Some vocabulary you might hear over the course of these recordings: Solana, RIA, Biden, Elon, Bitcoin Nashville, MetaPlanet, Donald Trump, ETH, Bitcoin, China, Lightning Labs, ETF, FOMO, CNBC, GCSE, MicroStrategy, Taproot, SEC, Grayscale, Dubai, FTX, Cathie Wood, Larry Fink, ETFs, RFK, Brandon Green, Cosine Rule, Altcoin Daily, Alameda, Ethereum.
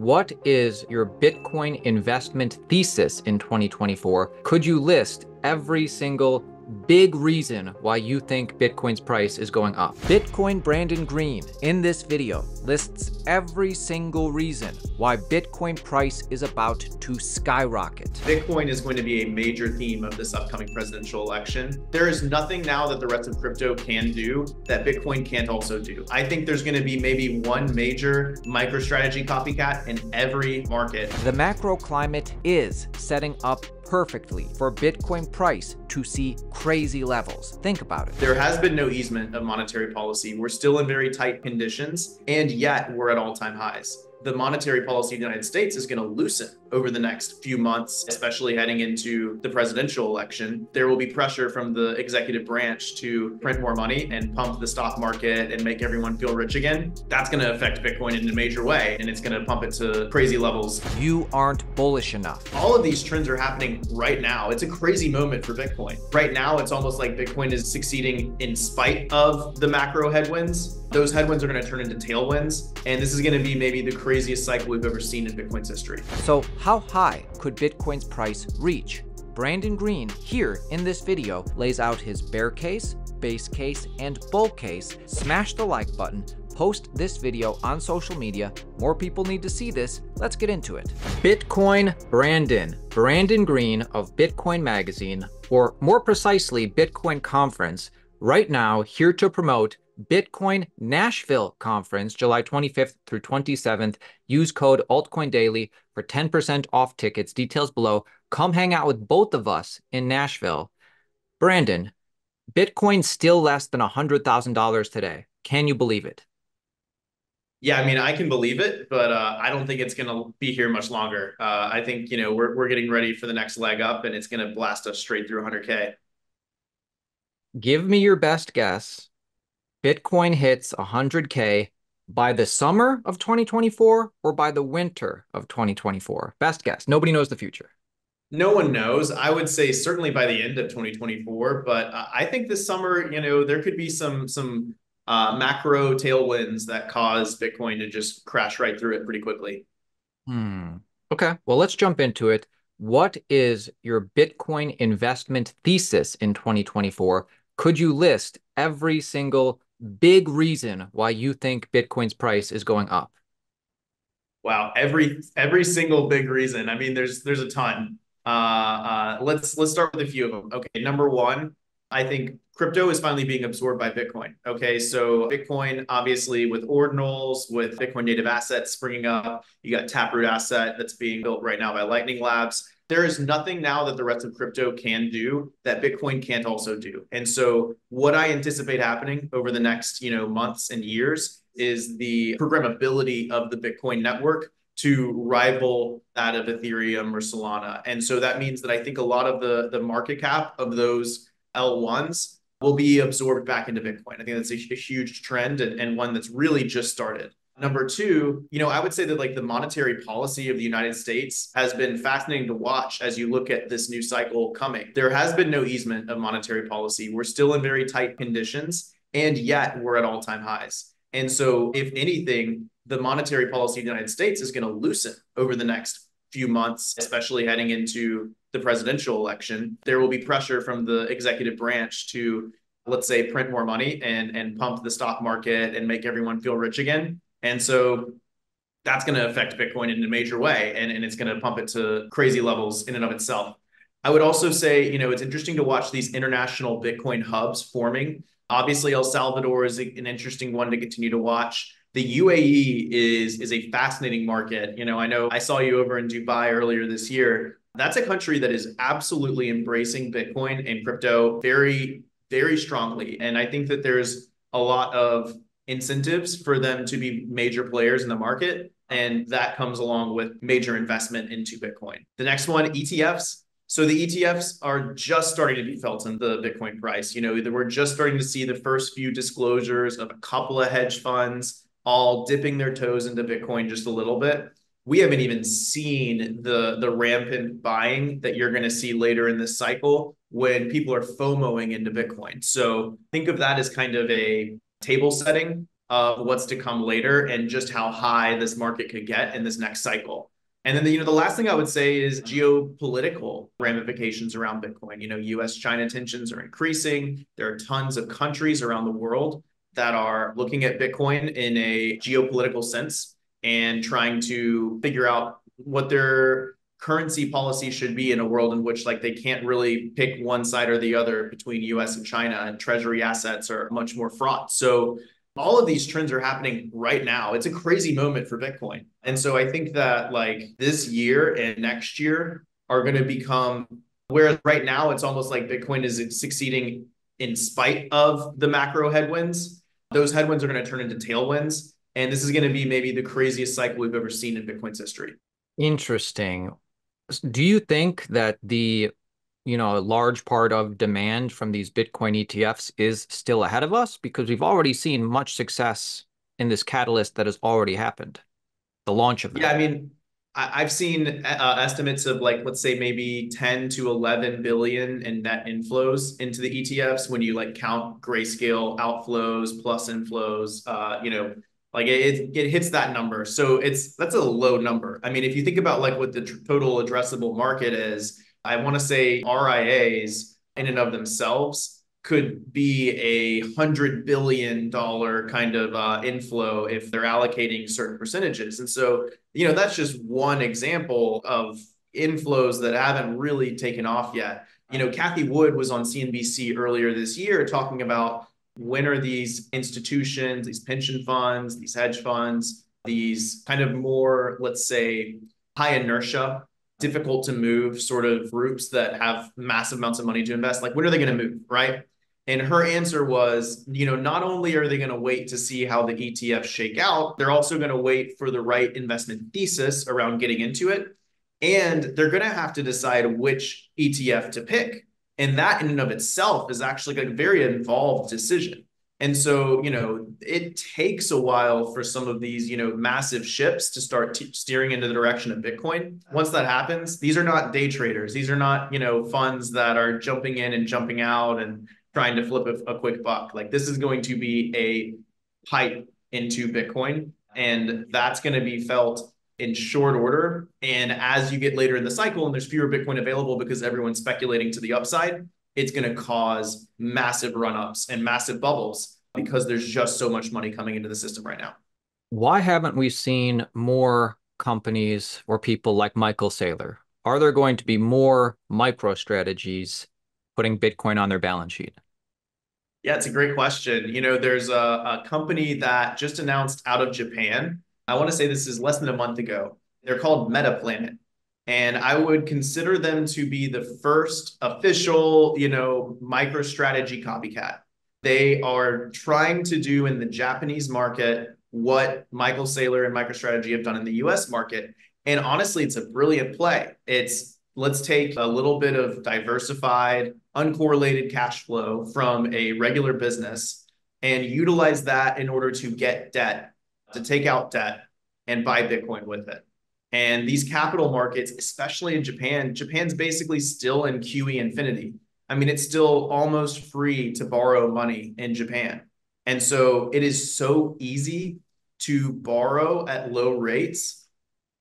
What is your Bitcoin investment thesis in 2024? Could you list every single big reason why you think Bitcoin's price is going up? Bitcoin Brandon Green in this video lists every single reason why Bitcoin price is about to skyrocket. Bitcoin is going to be a major theme of this upcoming presidential election. There is nothing now that the rest of crypto can do that Bitcoin can't also do. I think there's going to be maybe one major MicroStrategy copycat in every market. The macro climate is setting up perfectly for Bitcoin price to see crazy levels. Think about it. There has been no easement of monetary policy. We're still in very tight conditions, and yet we're at all-time highs. The monetary policy of the United States is going to loosen over the next few months, especially heading into the presidential election. There will be pressure from the executive branch to print more money and pump the stock market and make everyone feel rich again. That's going to affect Bitcoin in a major way, and it's going to pump it to crazy levels. You aren't bullish enough. All of these trends are happening right now. It's a crazy moment for Bitcoin. Right now, it's almost like Bitcoin is succeeding in spite of the macro headwinds. Those headwinds are going to turn into tailwinds, and this is going to be maybe the craziest cycle we've ever seen in Bitcoin's history. So how high could Bitcoin's price reach? Brandon Green here in this video lays out his bear case, base case, and bull case. Smash the like button, post this video on social media. More people need to see this. Let's get into it. Bitcoin Brandon. Brandon Green of Bitcoin Magazine, or more precisely, Bitcoin Conference, right now here to promote Bitcoin Nashville Conference, July 25th through 27th. Use code Altcoin Daily for 10% off tickets. Details below. Come hang out with both of us in Nashville. Brandon, Bitcoin still less than $100,000 today. Can you believe it? Yeah, I mean, I can believe it, but I don't think it's going to be here much longer. I think, we're getting ready for the next leg up, and it's going to blast us straight through 100K. Give me your best guess. Bitcoin hits 100K by the summer of 2024 or by the winter of 2024? Best guess. Nobody knows the future. No one knows. I would say certainly by the end of 2024, but I think this summer, there could be some macro tailwinds that cause Bitcoin to just crash right through it pretty quickly. Okay. Well, let's jump into it. What is your Bitcoin investment thesis in 2024? Could you list every single big reason why you think Bitcoin's price is going up? Wow, every single big reason. I mean, there's a ton. Let's start with a few of them. Okay, number one, I think crypto is finally being absorbed by Bitcoin. Okay, so Bitcoin, obviously, with Ordinals, with Bitcoin native assets springing up, you got Taproot asset that's being built right now by Lightning Labs. There is nothing now that the rest of crypto can do that Bitcoin can't also do. And so what I anticipate happening over the next, months and years is the programmability of the Bitcoin network to rival that of Ethereum or Solana. And so that means that I think a lot of the market cap of those L1s will be absorbed back into Bitcoin. I think that's a huge trend and one that's really just started. Number two, I would say that the monetary policy of the United States has been fascinating to watch as you look at this new cycle coming. There has been no easement of monetary policy. We're still in very tight conditions, and yet we're at all-time highs. And so if anything, the monetary policy of the United States is going to loosen over the next few months, especially heading into the presidential election. There will be pressure from the executive branch to, let's say, print more money and pump the stock market and make everyone feel rich again. And so that's going to affect Bitcoin in a major way, and it's going to pump it to crazy levels in and of itself. I would also say, it's interesting to watch these international Bitcoin hubs forming. Obviously, El Salvador is an interesting one to continue to watch. The UAE is a fascinating market. I know I saw you over in Dubai earlier this year. That's a country that is absolutely embracing Bitcoin and crypto very, very strongly. And I think that there's a lot of incentives for them to be major players in the market. And that comes along with major investment into Bitcoin. The next one, ETFs. So the ETFs are just starting to be felt in the Bitcoin price. We're just starting to see the first few disclosures of a couple of hedge funds all dipping their toes into Bitcoin just a little bit. We haven't even seen the rampant buying that you're going to see later in this cycle when people are FOMOing into Bitcoin. So think of that as kind of a table setting of what's to come later and just how high this market could get in this next cycle. And then, the last thing I would say is geopolitical ramifications around Bitcoin. US-China tensions are increasing. There are tons of countries around the world that are looking at Bitcoin in a geopolitical sense and trying to figure out what their currency policy should be in a world in which they can't really pick one side or the other between US and China, and treasury assets are much more fraught. So all of these trends are happening right now. It's a crazy moment for Bitcoin. And so I think that this year and next year are going to become, whereas right now it's almost like Bitcoin is succeeding in spite of the macro headwinds. Those headwinds are going to turn into tailwinds. And this is going to be maybe the craziest cycle we've ever seen in Bitcoin's history. Interesting. Do you think that a large part of demand from these Bitcoin ETFs is still ahead of us? Because we've already seen much success in this catalyst that has already happened, the launch of them. Yeah, I've seen estimates of let's say maybe 10 to 11 billion in net inflows into the ETFs when you count Grayscale outflows plus inflows, it hits that number. So that's a low number. If you think about what the total addressable market is, I want to say RIAs in and of themselves could be $100 billion kind of inflow if they're allocating certain percentages. And so, that's just one example of inflows that haven't really taken off yet. Cathie Wood was on CNBC earlier this year talking about when are these institutions, these pension funds, these hedge funds, these kind of more, let's say, high inertia, difficult to move sort of groups that have massive amounts of money to invest. When are they going to move, right? And her answer was, not only are they going to wait to see how the ETFs shake out, they're also going to wait for the right investment thesis around getting into it. And they're going to have to decide which ETF to pick. And that in and of itself is actually a very involved decision. And so, it takes a while for some of these, massive ships to start steering into the direction of Bitcoin. Once that happens, these are not day traders. These are not, funds that are jumping in and jumping out and trying to flip a quick buck. This is going to be a pipe into Bitcoin, and that's going to be felt in short order. And as you get later in the cycle and there's fewer Bitcoin available because everyone's speculating to the upside, it's going to cause massive run-ups and massive bubbles because there's just so much money coming into the system right now. Why haven't we seen more companies or people like Michael Saylor? Are there going to be more MicroStrategies putting Bitcoin on their balance sheet? Yeah, it's a great question. There's a company that just announced out of Japan. I want to say this is less than a month ago. They're called MetaPlanet. And I would consider them to be the first official, MicroStrategy copycat. They are trying to do in the Japanese market what Michael Saylor and MicroStrategy have done in the US market. And honestly, it's a brilliant play. Let's take a little bit of diversified, uncorrelated cash flow from a regular business and utilize that in order to get debt, to take out debt and buy Bitcoin with it. And these capital markets, especially in Japan, Japan's basically still in QE infinity. It's still almost free to borrow money in Japan. And so it is so easy to borrow at low rates,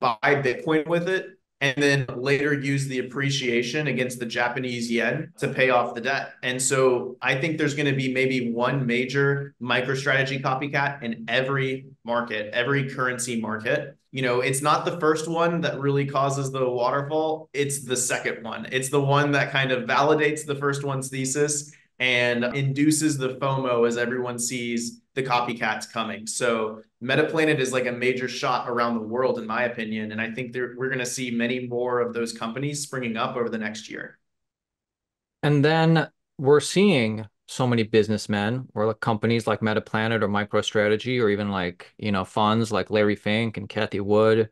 buy Bitcoin with it, and then later use the appreciation against the Japanese yen to pay off the debt. And so I think there's going to be maybe one major MicroStrategy copycat in every market, every currency market. It's not the first one that really causes the waterfall. It's the second one. It's the one that kind of validates the first one's thesis and induces the FOMO as everyone sees the copycats coming. So MetaPlanet is a major shot around the world, in my opinion. And I think we're going to see many more of those companies springing up over the next year. And then we're seeing so many businessmen or companies like MetaPlanet or MicroStrategy, or even funds like Larry Fink and Cathie Wood.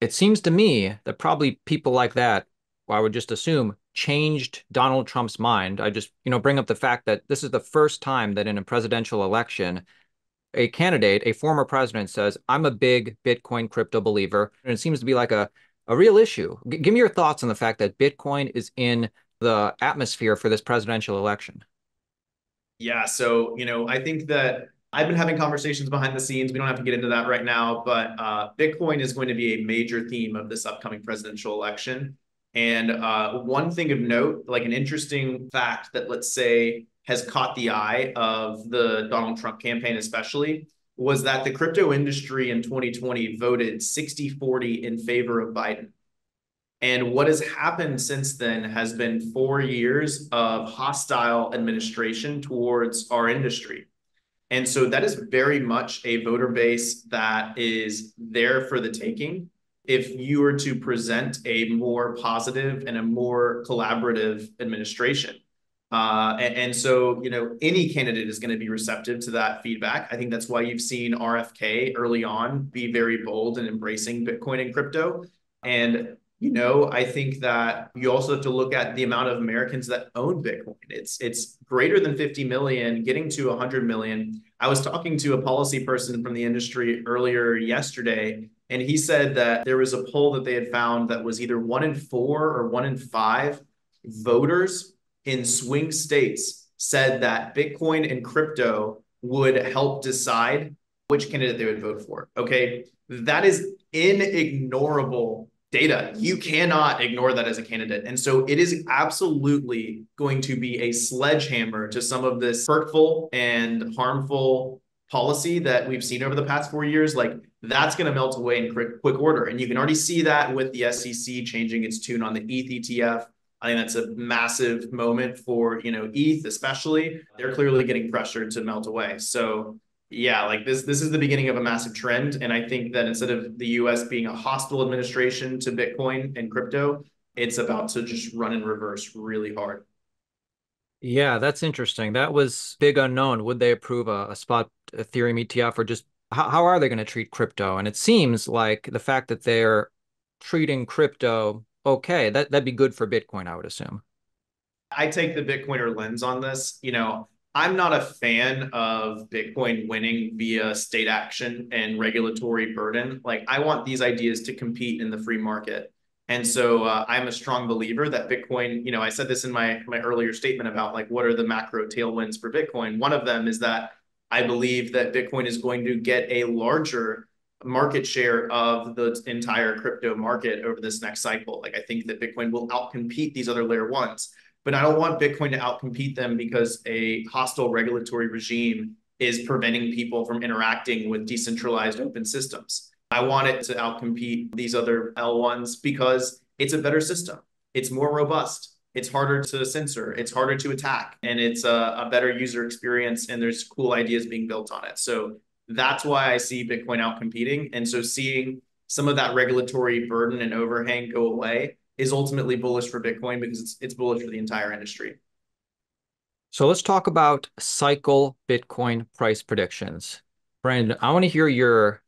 It seems to me that probably people like that, I would just assume, changed Donald Trump's mind. I just, bring up the fact that this is the first time that in a presidential election, a candidate, a former president says, I'm a big Bitcoin crypto believer. And it seems to be a real issue. Give me your thoughts on the fact that Bitcoin is in the atmosphere for this presidential election. Yeah. So, I think that I've been having conversations behind the scenes. We don't have to get into that right now, but Bitcoin is going to be a major theme of this upcoming presidential election. And one thing of note, like an interesting fact that, let's say, has caught the eye of the Donald Trump campaign especially, was that the crypto industry in 2020 voted 60-40 in favor of Biden. And what has happened since then has been 4 years of hostile administration towards our industry. And so that is very much a voter base that is there for the taking. If you were to present a more positive and a more collaborative administration. And so, you know, any candidate is going to be receptive to that feedback. I think that's why you've seen RFK early on be very bold in embracing Bitcoin and crypto. And, you know, I think that you also have to look at the amount of Americans that own Bitcoin. It's greater than 50 million, getting to 100 million. I was talking to a policy person from the industry earlier yesterday, and he said that there was a poll that they had found that was either 1 in 4 or 1 in 5 voters in swing states said that Bitcoin and crypto would help decide which candidate they would vote for. Okay, that is inignorable data. You cannot ignore that as a candidate. And so it is absolutely going to be a sledgehammer to some of this hurtful and harmful policy that we've seen over the past 4 years. Like, that's going to melt away in quick order. And you can already see that with the SEC changing its tune on the ETH ETF. I think that's a massive moment for, you know, ETH especially. They're clearly getting pressured to melt away. So yeah, like this is the beginning of a massive trend. And I think that instead of the US being a hostile administration to Bitcoin and crypto, it's about to just run in reverse really hard. Yeah, that's interesting. That was big unknown. Would they approve a spot Ethereum ETF, or just how are they going to treat crypto? And it seems like the fact that they're treating crypto okay, that'd be good for Bitcoin, I would assume. I take the Bitcoiner lens on this. You know, I'm not a fan of Bitcoin winning via state action and regulatory burden. Like, I want these ideas to compete in the free market. And so I'm a strong believer that Bitcoin, you know, I said this in my earlier statement about, like, what are the macro tailwinds for Bitcoin? One of them is that I believe that Bitcoin is going to get a larger market share of the entire crypto market over this next cycle. Like, I think that Bitcoin will outcompete these other layer ones. But I don't want Bitcoin to outcompete them because a hostile regulatory regime is preventing people from interacting with decentralized open systems. I want it to outcompete these other L1s because it's a better system. It's more robust. It's harder to censor. It's harder to attack. And it's a better user experience. And there's cool ideas being built on it. So that's why I see Bitcoin outcompeting. And so seeing some of that regulatory burden and overhang go away is ultimately bullish for Bitcoin, because it's bullish for the entire industry. So let's talk about cycle Bitcoin price predictions. Brandon, I want to hear your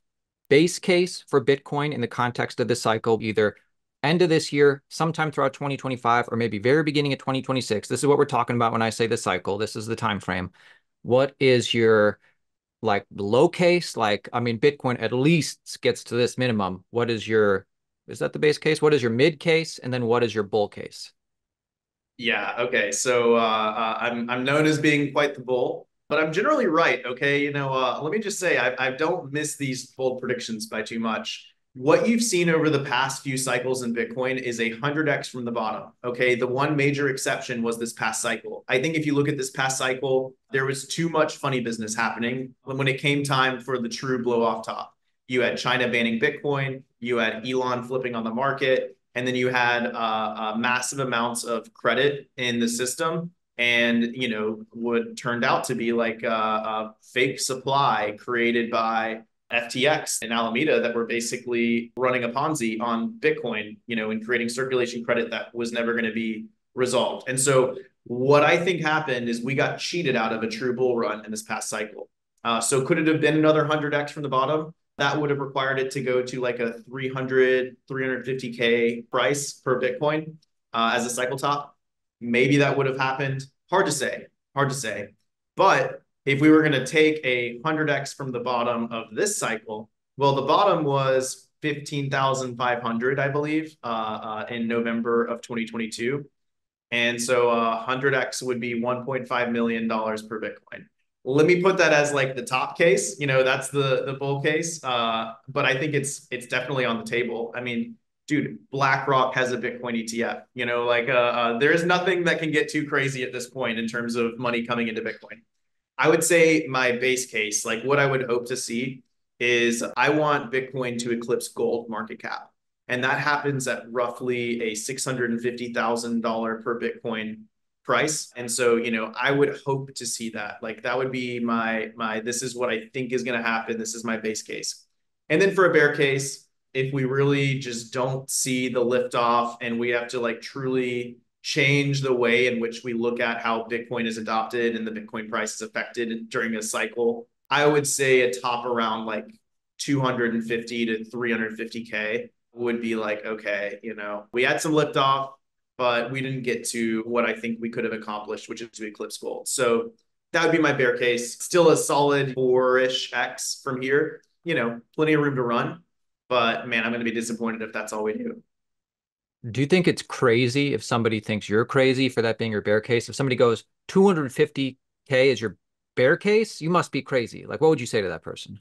base case for Bitcoin in the context of this cycle, either end of this year, sometime throughout 2025, or maybe very beginning of 2026. This is what we're talking about when I say the cycle. This is the time frame. What is your, like, low case? Like, I mean, Bitcoin at least gets to this minimum. What is your... is that the base case? What is your mid case? And then what is your bull case? Yeah, okay. So I'm known as being quite the bull, but I'm generally right, okay? You know, let me just say, I don't miss these bold predictions by too much. What you've seen over the past few cycles in Bitcoin is 100x from the bottom, okay? The one major exception was this past cycle. I think if you look at this past cycle, there was too much funny business happening when it came time for the true blow off top. You had China banning Bitcoin, you had Elon flipping on the market, and then you had massive amounts of credit in the system, and, you know, what turned out to be like a fake supply created by FTX and Alameda that were basically running a Ponzi on Bitcoin, you know, and creating circulation credit that was never going to be resolved. And so what I think happened is we got cheated out of a true bull run in this past cycle. So could it have been another 100x from the bottom? That would have required it to go to like a 300, 350K price per Bitcoin as a cycle top. Maybe that would have happened. Hard to say. But if we were going to take 100x from the bottom of this cycle, well, the bottom was 15,500, I believe, in November of 2022. And so 100x would be $1.5 million per Bitcoin. Let me put that as like the top case, you know, that's the bull case. But I think it's definitely on the table. I mean, dude, BlackRock has a Bitcoin ETF, you know, like there is nothing that can get too crazy at this point in terms of money coming into Bitcoin. I would say my base case, like what I would hope to see is I want Bitcoin to eclipse gold market cap. And that happens at roughly a $650,000 per Bitcoin price. And so, you know, I would hope to see that. Like that would be my this is what I think is going to happen. This is my base case. And then for a bear case, if we really just don't see the liftoff and we have to like truly change the way in which we look at how Bitcoin is adopted and the Bitcoin price is affected during a cycle, I would say a top around like 250 to 350K would be like, okay, you know, we had some liftoff, but we didn't get to what I think we could have accomplished, which is to eclipse gold. So that would be my bear case. Still a solid 4-ish X from here, you know, plenty of room to run, but man, I'm going to be disappointed if that's all we do. Do you think it's crazy if somebody thinks you're crazy for that being your bear case? If somebody goes 250K is your bear case, you must be crazy. Like, what would you say to that person?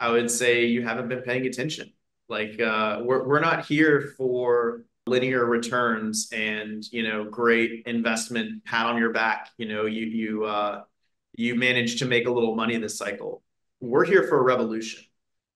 I would say you haven't been paying attention. Like we're not here for linear returns and, you know, great investment pat on your back. You know, you managed to make a little money this cycle. We're here for a revolution.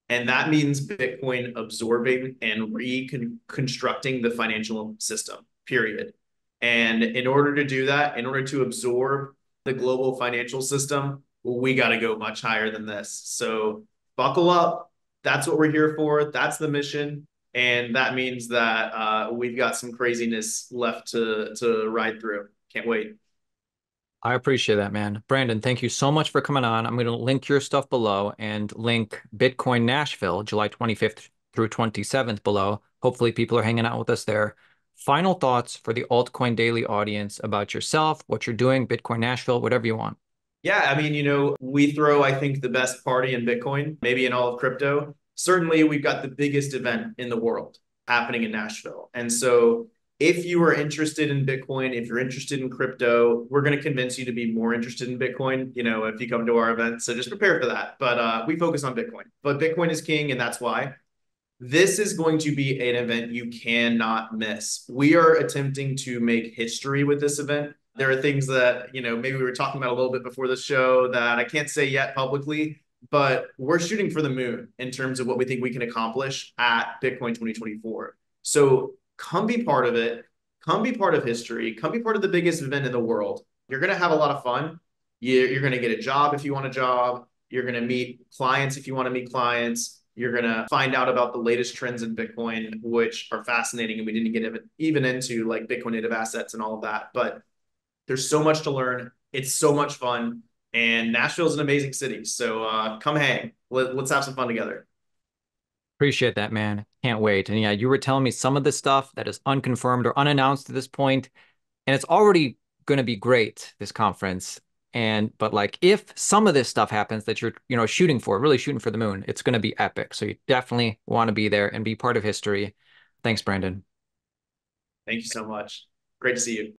And that means Bitcoin absorbing and reconstructing the financial system, period. And in order to do that, in order to absorb the global financial system, we got to go much higher than this. So buckle up. That's what we're here for. That's the mission. And that means that we've got some craziness left to ride through. Can't wait. I appreciate that, man. Brandon, thank you so much for coming on. I'm going to link your stuff below and link Bitcoin Nashville, July 25th through 27th below. Hopefully people are hanging out with us there. Final thoughts for the Altcoin Daily audience about yourself, what you're doing, Bitcoin Nashville, whatever you want. Yeah, I mean, you know, we throw, I think, the best party in Bitcoin, maybe in all of crypto. Certainly, we've got the biggest event in the world happening in Nashville. And so if you are interested in Bitcoin, if you're interested in crypto, we're going to convince you to be more interested in Bitcoin, you know, if you come to our event. So just prepare for that. But we focus on Bitcoin. But Bitcoin is king, and that's why. This is going to be an event you cannot miss. We are attempting to make history with this event. There are things that, you know, maybe we were talking about a little bit before the show that I can't say yet publicly, but we're shooting for the moon in terms of what we think we can accomplish at Bitcoin 2024. So come be part of it. Come be part of history. Come be part of the biggest event in the world. You're going to have a lot of fun. You're going to get a job if you want a job. You're going to meet clients if you want to meet clients. You're going to find out about the latest trends in Bitcoin, which are fascinating. And we didn't get even into like Bitcoin native assets and all of that, but there's so much to learn. It's so much fun. And Nashville is an amazing city. So come hang. Let's have some fun together. Appreciate that, man. Can't wait. And yeah, you were telling me some of the stuff that is unconfirmed or unannounced at this point, and it's already going to be great, this conference. But like, if some of this stuff happens that you're, you know, shooting for, really shooting for the moon, it's going to be epic. So you definitely want to be there and be part of history. Thanks, Brandon. Thank you so much. Great to see you.